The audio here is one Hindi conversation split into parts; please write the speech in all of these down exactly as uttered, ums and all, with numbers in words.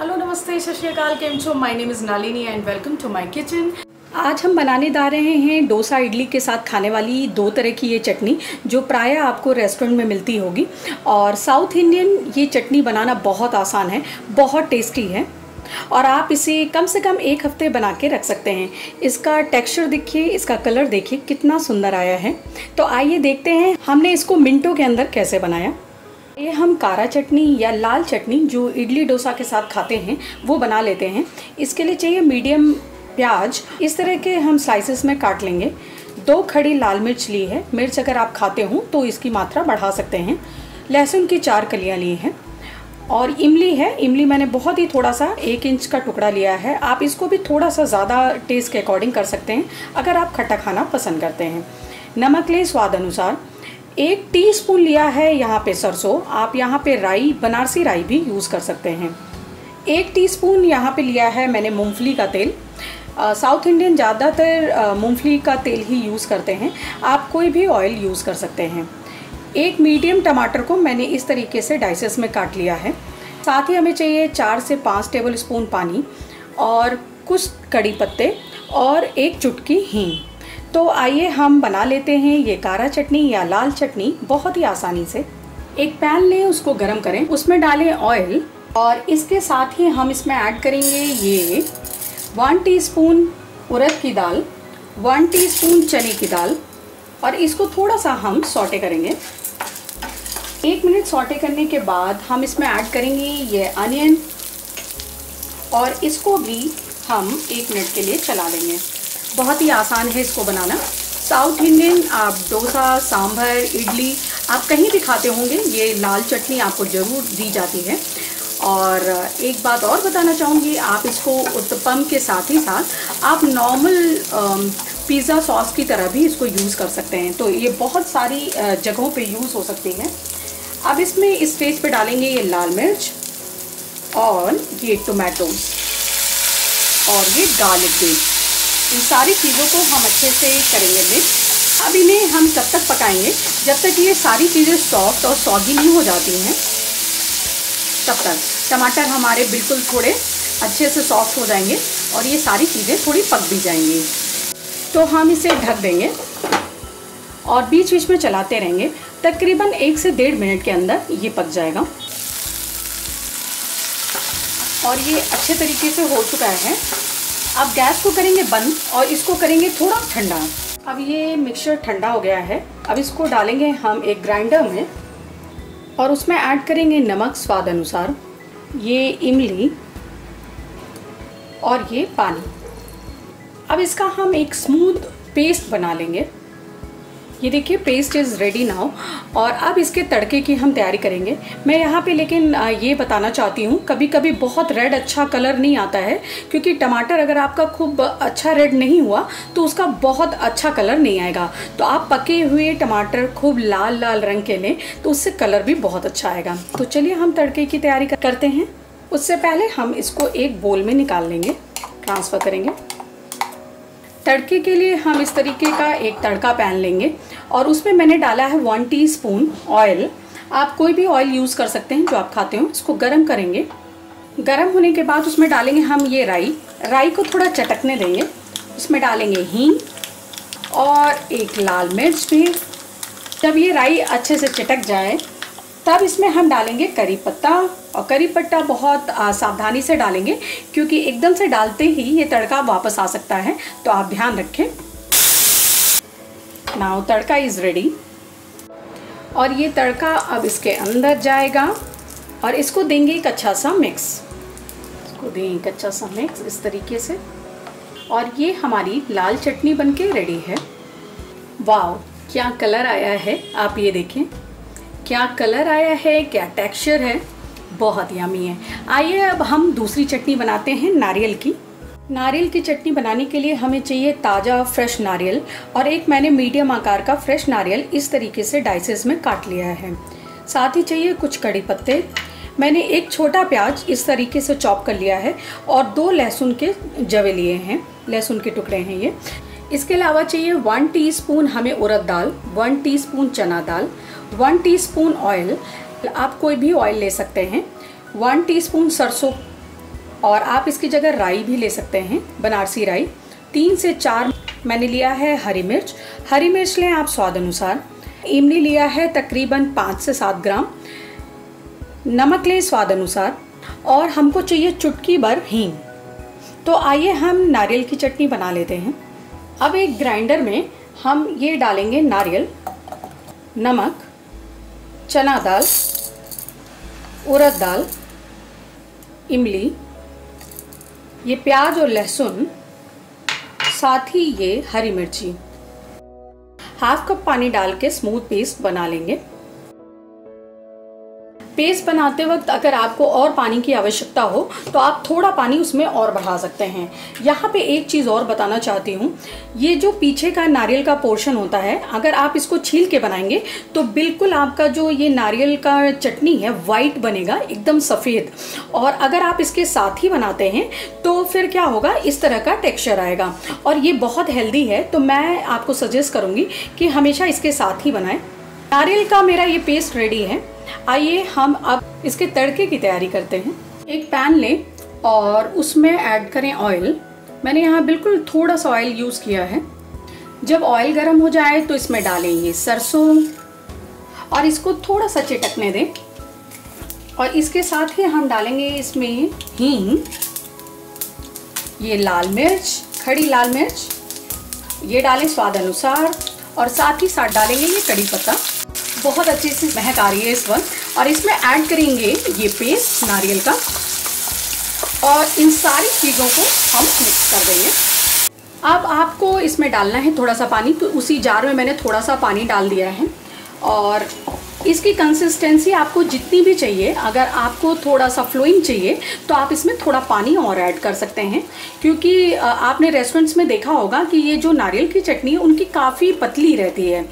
हेलो नमस्ते सत श्री अकाल, केम छो। My name is Nalini and welcome to my kitchen. आज हम बनाने जा रहे हैं डोसा इडली के साथ खाने वाली दो तरह की ये चटनी, जो प्रायः आपको रेस्टोरेंट में मिलती होगी। और साउथ इंडियन ये चटनी बनाना बहुत आसान है, बहुत टेस्टी है और आप इसे कम से कम एक हफ्ते बना के रख सकते हैं। इसका टेक्सचर देखिए, इसका कलर देखिए, कितना सुंदर आया है। तो आइए देखते हैं हमने इसको मिनटों के अंदर कैसे बनाया। ये हम कारा चटनी या लाल चटनी जो इडली डोसा के साथ खाते हैं वो बना लेते हैं। इसके लिए चाहिए मीडियम प्याज, इस तरह के हम स्लाइसेस में काट लेंगे। दो खड़ी लाल मिर्च ली है, मिर्च अगर आप खाते हो तो इसकी मात्रा बढ़ा सकते हैं। लहसुन की चार कलियां ली हैं और इमली है, इमली मैंने बहुत ही थोड़ा सा एक इंच का टुकड़ा लिया है। आप इसको भी थोड़ा सा ज़्यादा टेस्ट के अकॉर्डिंग कर सकते हैं अगर आप खट्टा खाना पसंद करते हैं। नमक लें स्वाद अनुसार। एक टीस्पून लिया है यहाँ पे सरसों, आप यहाँ पे राई, बनारसी राई भी यूज़ कर सकते हैं। एक टीस्पून यहाँ पे लिया है मैंने मूंगफली का तेल। साउथ इंडियन ज़्यादातर मूंगफली का तेल ही यूज़ करते हैं, आप कोई भी ऑयल यूज़ कर सकते हैं। एक मीडियम टमाटर को मैंने इस तरीके से डाइसेस में काट लिया है। साथ ही हमें चाहिए चार से पाँच टेबल स्पून पानी और कुछ कड़ी पत्ते और एक चुटकी हींग। तो आइए हम बना लेते हैं ये कारा चटनी या लाल चटनी बहुत ही आसानी से। एक पैन लें, उसको गरम करें, उसमें डालें ऑयल और इसके साथ ही हम इसमें ऐड करेंगे ये वन टीस्पून उड़द की दाल, वन टीस्पून चने की दाल और इसको थोड़ा सा हम सौटे करेंगे। एक मिनट सौटे करने के बाद हम इसमें ऐड करेंगे ये अनियन और इसको भी हम एक मिनट के लिए चला लेंगे। बहुत ही आसान है इसको बनाना। साउथ इंडियन आप डोसा, सांभर, इडली आप कहीं भी खाते होंगे ये लाल चटनी आपको ज़रूर दी जाती है। और एक बात और बताना चाहूँगी, आप इसको उत्तपम के साथ ही साथ आप नॉर्मल पिज़्ज़ा सॉस की तरह भी इसको यूज़ कर सकते हैं। तो ये बहुत सारी जगहों पे यूज़ हो सकती है। अब इसमें इस स्टेज पे डालेंगे ये लाल मिर्च और ये टोमेटोज और ये गार्लिक भी। इन सारी चीज़ों को हम अच्छे से करेंगे मिक्स। अब इन्हें हम तब तक पकाएंगे जब तक ये सारी चीज़ें सॉफ्ट और सॉगी नहीं हो जाती हैं, तब तक टमाटर हमारे बिल्कुल थोड़े अच्छे से सॉफ्ट हो जाएंगे और ये सारी चीज़ें थोड़ी पक भी जाएंगी। तो हम इसे ढक देंगे और बीच बीच में चलाते रहेंगे। तकरीबन एक से डेढ़ मिनट के अंदर ये पक जाएगा और ये अच्छे तरीके से हो चुका है। अब गैस को करेंगे बंद और इसको करेंगे थोड़ा ठंडा। अब ये मिक्सचर ठंडा हो गया है। अब इसको डालेंगे हम एक ग्राइंडर में और उसमें ऐड करेंगे नमक स्वाद अनुसार, ये इमली और ये पानी। अब इसका हम एक स्मूथ पेस्ट बना लेंगे। ये देखिए पेस्ट इज़ रेडी नाउ। और अब इसके तड़के की हम तैयारी करेंगे। मैं यहाँ पे लेकिन ये बताना चाहती हूँ, कभी कभी बहुत रेड अच्छा कलर नहीं आता है क्योंकि टमाटर अगर आपका खूब अच्छा रेड नहीं हुआ तो उसका बहुत अच्छा कलर नहीं आएगा। तो आप पके हुए टमाटर खूब लाल लाल रंग के लें तो उससे कलर भी बहुत अच्छा आएगा। तो चलिए हम तड़के की तैयारी करते हैं। उससे पहले हम इसको एक बोल में निकाल लेंगे, ट्रांसफ़र करेंगे। तड़के के लिए हम इस तरीके का एक तड़का पैन लेंगे और उसमें मैंने डाला है वन टीस्पून ऑयल। आप कोई भी ऑयल यूज़ कर सकते हैं जो आप खाते हो। इसको गरम करेंगे। गरम होने के बाद उसमें डालेंगे हम ये राई, राई को थोड़ा चटकने देंगे। उसमें डालेंगे हींग और एक लाल मिर्च भी। जब ये राई अच्छे से चटक जाए तब इसमें हम डालेंगे करी पत्ता। और करी पत्ता बहुत सावधानी से डालेंगे क्योंकि एकदम से डालते ही ये तड़का वापस आ सकता है, तो आप ध्यान रखें। नाउ तड़का इज़ रेडी और ये तड़का अब इसके अंदर जाएगा और इसको देंगे एक अच्छा सा मिक्स। इसको देंगे एक अच्छा सा मिक्स इस तरीके से और ये हमारी लाल चटनी बनके रेडी है। वाओ, क्या कलर आया है! आप ये देखें क्या कलर आया है, क्या टेक्सचर है, बहुत यम्मी है। आइए अब हम दूसरी चटनी बनाते हैं नारियल की। नारियल की चटनी बनाने के लिए हमें चाहिए ताज़ा फ्रेश नारियल और एक मैंने मीडियम आकार का फ्रेश नारियल इस तरीके से डाइसेस में काट लिया है। साथ ही चाहिए कुछ कड़ी पत्ते। मैंने एक छोटा प्याज इस तरीके से चॉप कर लिया है और दो लहसुन के जवे लिए हैं, लहसुन के टुकड़े हैं ये। इसके अलावा चाहिए वन टीस्पून हमें उड़द दाल, वन टीस्पून चना दाल, वन टीस्पून ऑयल, आप कोई भी ऑयल ले सकते हैं। वन टीस्पून सरसों, और आप इसकी जगह राई भी ले सकते हैं, बनारसी राई। तीन से चार मैंने लिया है हरी मिर्च, हरी मिर्च लें आप स्वाद अनुसार। इमली लिया है तकरीबन पाँच से सात ग्राम। नमक लें स्वाद अनुसार, और हमको चाहिए चुटकी भर हींग। तो आइए हम नारियल की चटनी बना लेते हैं। अब एक ग्राइंडर में हम ये डालेंगे नारियल, नमक, चना दाल, उड़द दाल, इमली, ये प्याज और लहसुन, साथ ही ये हरी मिर्ची। हाफ कप पानी डाल के स्मूथ पेस्ट बना लेंगे। पेस्ट बनाते वक्त अगर आपको और पानी की आवश्यकता हो तो आप थोड़ा पानी उसमें और बढ़ा सकते हैं। यहाँ पे एक चीज़ और बताना चाहती हूँ, ये जो पीछे का नारियल का पोर्शन होता है, अगर आप इसको छील के बनाएंगे तो बिल्कुल आपका जो ये नारियल का चटनी है वाइट बनेगा, एकदम सफ़ेद। और अगर आप इसके साथ ही बनाते हैं तो फिर क्या होगा, इस तरह का टेक्स्चर आएगा, और ये बहुत हेल्दी है। तो मैं आपको सजेस्ट करूँगी कि हमेशा इसके साथ ही बनाएं। नारियल का मेरा ये पेस्ट रेडी है। आइए हम अब इसके तड़के की तैयारी करते हैं। एक पैन लें और उसमें ऐड करें ऑयल। मैंने यहाँ बिल्कुल थोड़ा सा ऑयल यूज़ किया है। जब ऑयल गर्म हो जाए तो इसमें डालेंगे सरसों, और इसको थोड़ा सा चिटकने दें। और इसके साथ ही हम डालेंगे इसमें हींग, ये लाल मिर्च, खड़ी लाल मिर्च, ये डालें स्वाद अनुसार, और साथ ही साथ डालेंगे ये कड़ी पत्ता। बहुत अच्छे से महक आ रही है इस वक्त। और इसमें ऐड करेंगे ये पेस्ट नारियल का, और इन सारी चीज़ों को हम मिक्स कर देंगे। अब आपको इसमें डालना है थोड़ा सा पानी, तो उसी जार में मैंने थोड़ा सा पानी डाल दिया है। और इसकी कंसिस्टेंसी आपको जितनी भी चाहिए, अगर आपको थोड़ा सा फ्लोइंग चाहिए तो आप इसमें थोड़ा पानी और ऐड कर सकते हैं, क्योंकि आपने रेस्टोरेंट्स में देखा होगा कि ये जो नारियल की चटनी उनकी काफ़ी पतली रहती है,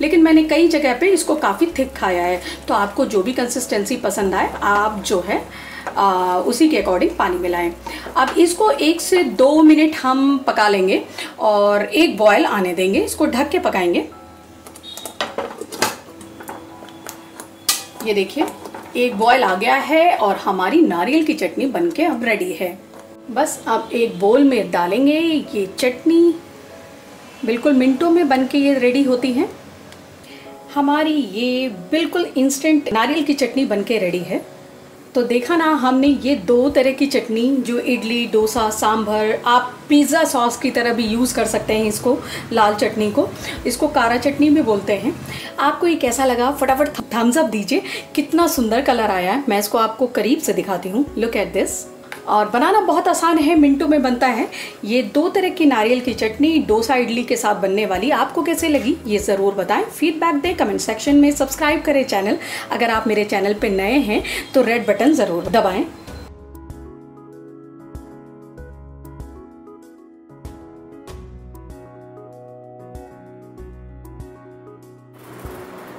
लेकिन मैंने कई जगह पे इसको काफ़ी थिक खाया है। तो आपको जो भी कंसिस्टेंसी पसंद आए आप जो है आ, उसी के अकॉर्डिंग पानी मिलाएं। अब इसको एक से दो मिनट हम पका लेंगे और एक बॉयल आने देंगे। इसको ढक के पकाएंगे। ये देखिए, एक बॉयल आ गया है और हमारी नारियल की चटनी बनके अब रेडी है। बस अब एक बोल में डालेंगे ये चटनी। बिल्कुल मिनटों में बनके ये रेडी होती है। हमारी ये बिल्कुल इंस्टेंट नारियल की चटनी बनके रेडी है। तो देखा ना, हमने ये दो तरह की चटनी, जो इडली, डोसा, सांभर, आप पिज़्ज़ा सॉस की तरह भी यूज़ कर सकते हैं इसको, लाल चटनी को, इसको कारा चटनी भी बोलते हैं। आपको ये कैसा लगा फटाफट थम्स अप दीजिए। कितना सुंदर कलर आया है, मैं इसको आपको करीब से दिखाती हूँ। Look at this. और बनाना बहुत आसान है, मिनटों में बनता है। ये दो तरह की नारियल की चटनी डोसा इडली के साथ बनने वाली आपको कैसे लगी, ये ज़रूर बताएं। फीडबैक दें कमेंट सेक्शन में। सब्सक्राइब करें चैनल, अगर आप मेरे चैनल पे नए हैं तो रेड बटन ज़रूर दबाएं।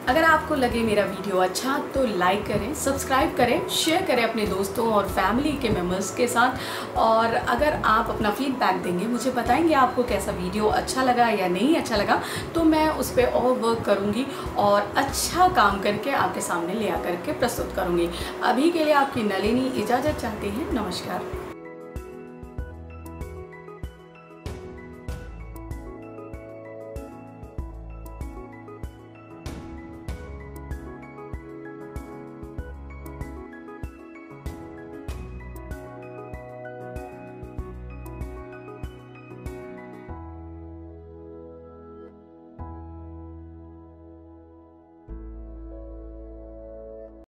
अगर आपको लगे मेरा वीडियो अच्छा तो लाइक करें, सब्सक्राइब करें, शेयर करें अपने दोस्तों और फैमिली के मेम्बर्स के साथ। और अगर आप अपना फीडबैक देंगे, मुझे बताएंगे आपको कैसा वीडियो अच्छा लगा या नहीं अच्छा लगा, तो मैं उस पर और वर्क करूँगी और अच्छा काम करके आपके सामने ले आकर के प्रस्तुत करूँगी। अभी के लिए आपकी नलिनी इजाज़त चाहती है। नमस्कार।